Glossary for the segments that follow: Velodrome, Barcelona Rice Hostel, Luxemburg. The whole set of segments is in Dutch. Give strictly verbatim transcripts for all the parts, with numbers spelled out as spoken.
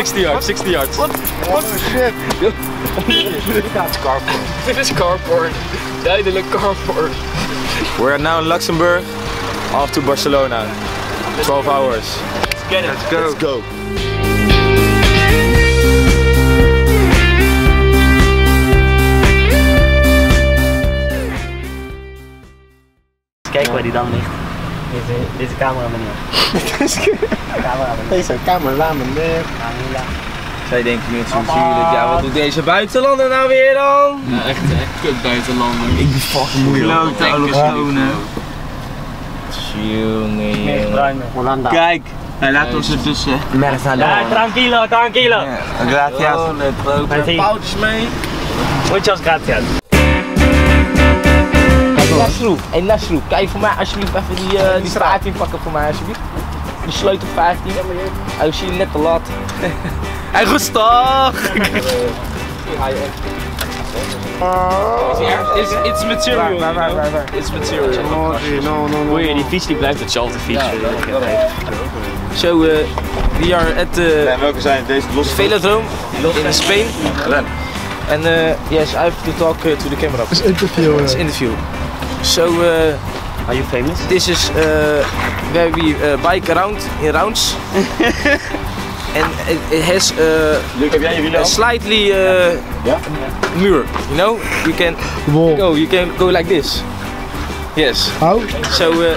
sixty yards, sixty yards. What? What? Shit. It's carport. Dit is carport. Duidelijk carport. We are now in Luxemburg, off to Barcelona. twelve hours. Let's get it. Let's go. Let's go. Kijk waar die dan ligt. Deze, deze camera meneer. Deze camera meneer. Zij denken nu zo'n zuurlijk, ja wat doet deze buitenlander nou weer dan? Ja echt, echt kut buitenlander. Ik ben fucking moeilijk. Holanda. Kijk, hij laat ons ertussen. Ja, tranquilo, tranquilo. Gracias. Met pouch mee. Muchas gracias. En Nasroep, kan je voor mij alsjeblieft even die, uh, die straat pakken voor mij alsjeblieft? De sleutel vijftien. Hij zie je net te laat. Hij rustig! It's, it's material. Waar, waar, waar, waar. It's material. No, no, no, no. Oei, die fiets die blijft hetzelfde fiets. Zo, we are at the Velodrome in Spain. And uh, yes, I have to talk uh, to the camera. It's interview. It's interview. So, uh, are you famous? This is uh, where we uh, bike around in rounds. And it, it has uh, a slightly uh, yeah? mirror. You know, you can Whoa. go. You can go like this. Yes. How? So. Uh,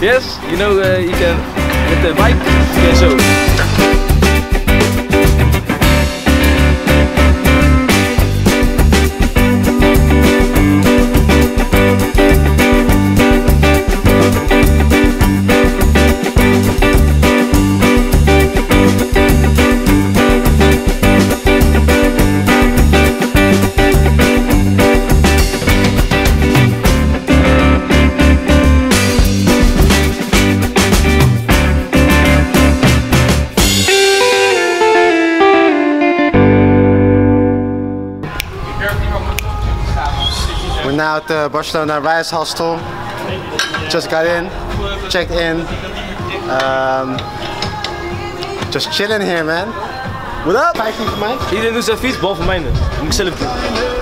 yes. You know, uh, you can with the bike. You can so. Now at the Barcelona Rice Hostel, just got in, checked in, um, just chilling here man. What up? Kijken voor mij? Iedereen doet zijn fiets, behalve mij. Moet ik zelf doen.